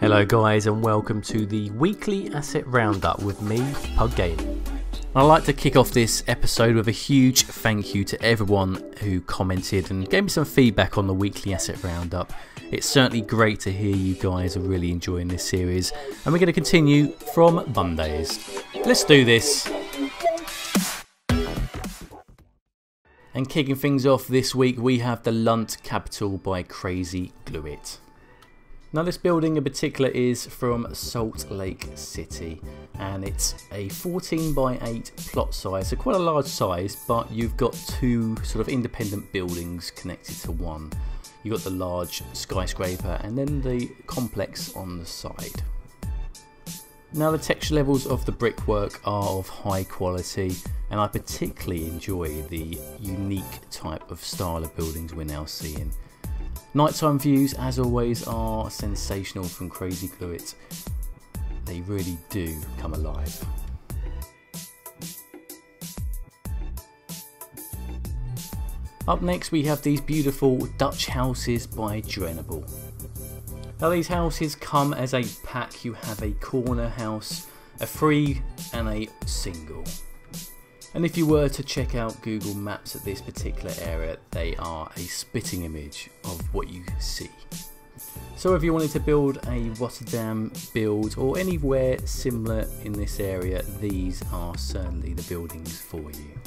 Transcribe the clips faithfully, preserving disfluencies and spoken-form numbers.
Hello guys and welcome to the weekly asset roundup with me, PugGaming. I'd like to kick off this episode with a huge thank you to everyone who commented and gave me some feedback on the weekly asset roundup. It's certainly great to hear you guys are really enjoying this series and we're going to continue from Mondays. Let's do this. And kicking things off this week we have the Lunt Capital by Crazyglueit. Now this building in particular is from Salt Lake City and it's a fourteen by eight plot size, so quite a large size, but you've got two sort of independent buildings connected to one. You've got the large skyscraper and then the complex on the side. Now the texture levels of the brickwork are of high quality and I particularly enjoy the unique type of style of buildings we're now seeing. Nighttime views, as always, are sensational from Crazyglueit. They really do come alive. Up next we have these beautiful Dutch houses by Drenable. Now these houses come as a pack. You have a corner house, a free and a single. And if you were to check out Google Maps at this particular area, they are a spitting image of what you see. So if you wanted to build a Rotterdam build or anywhere similar in this area, these are certainly the buildings for you.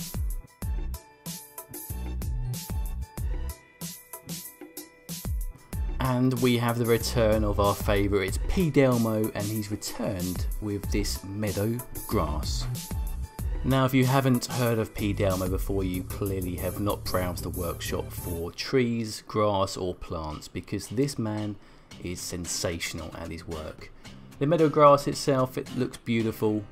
And we have the return of our favourite, it's PDelmo, and he's returned with this meadow grass. Now if you haven't heard of PDelmo before, you clearly have not browsed the workshop for trees, grass or plants, because this man is sensational at his work. The meadow grass itself, it looks beautiful,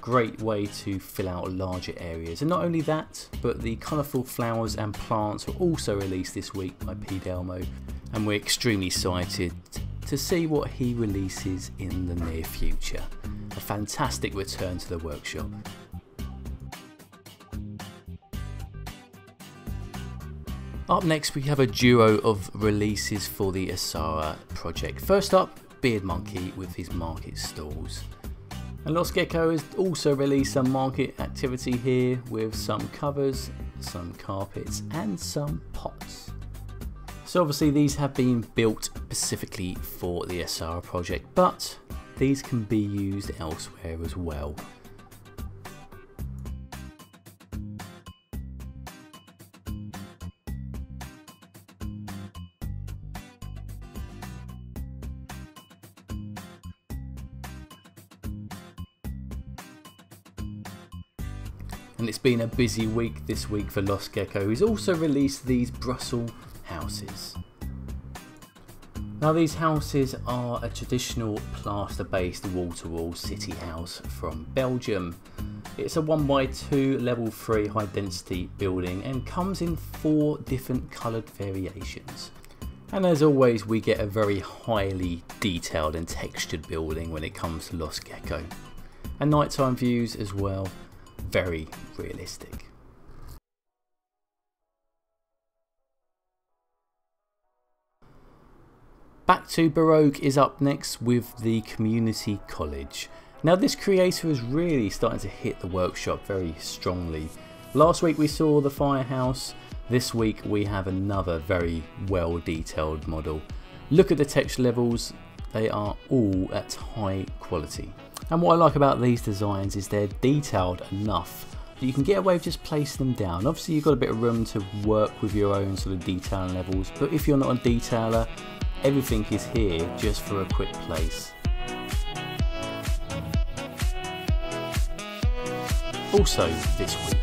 great way to fill out larger areas. And not only that, but the colourful flowers and plants were also released this week by PDelmo, and we're extremely excited to see what he releases in the near future. A fantastic return to the workshop. Up next we have a duo of releases for the Asara project. First up, Beard Monkey with his market stalls. And Lost Gecko has also released some market activity here with some covers, some carpets and some pots. So obviously these have been built specifically for the Asara project, but these can be used elsewhere as well. And it's been a busy week this week for Lost Gecko. He's also released these Brussels houses. Now these houses are a traditional plaster-based wall-to-wall city house from Belgium. It's a one by two level three high density building and comes in four different coloured variations. And as always we get a very highly detailed and textured building when it comes to Lost Gecko. And nighttime views as well. Very realistic. Back to Baroque is up next with the community college. Now this creator is really starting to hit the workshop very strongly. Last week we saw the firehouse, this week we have another very well detailed model. Look at the texture levels, they are all at high quality. And what I like about these designs is they're detailed enough that you can get away with just placing them down. Obviously you've got a bit of room to work with your own sort of detailing levels, but if you're not a detailer, everything is here just for a quick place. Also this week.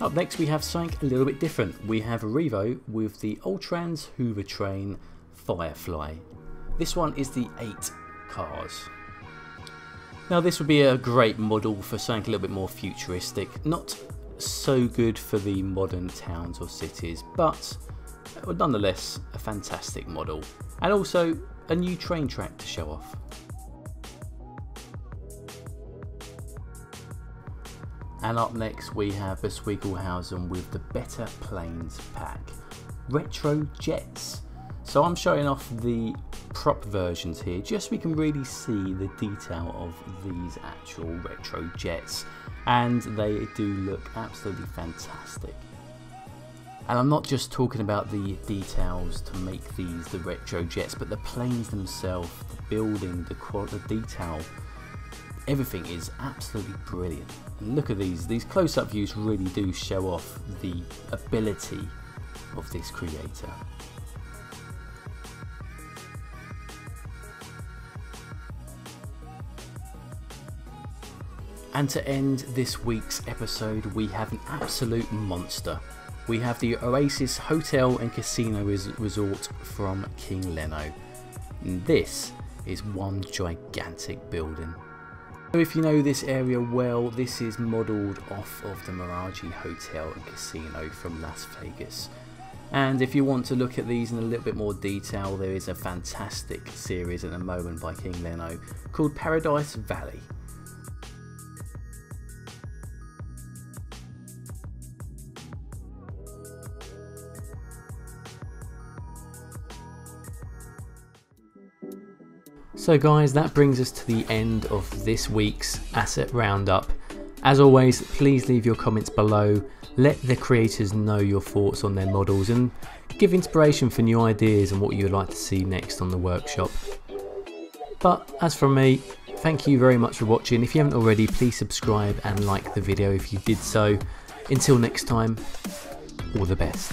Up next we have something a little bit different. We have Revo with the Ultrans Hoover Train Firefly. This one is the eight cars. Now this would be a great model for something a little bit more futuristic. Not so good for the modern towns or cities, but nonetheless a fantastic model. And also a new train track to show off. And up next we have the Swigelhausen with the Better Planes pack. Retro Jets. So I'm showing off the prop versions here, just so we can really see the detail of these actual retro jets, and they do look absolutely fantastic. And I'm not just talking about the details to make these the retro jets, but the planes themselves, the building, the quality, the detail, everything is absolutely brilliant. And look at these, these close-up views really do show off the ability of this creator. And to end this week's episode, we have an absolute monster. We have the Oasis Hotel and Casino Resort from King Leno. And this is one gigantic building. So if you know this area well, this is modelled off of the Mirage Hotel and Casino from Las Vegas. And if you want to look at these in a little bit more detail, there is a fantastic series at the moment by King Leno called Paradise Valley. So guys, that brings us to the end of this week's Asset Roundup. As always, please leave your comments below, let the creators know your thoughts on their models and give inspiration for new ideas and what you would like to see next on the workshop. But as for me, thank you very much for watching. If you haven't already, please subscribe and like the video if you did so. Until next time, all the best.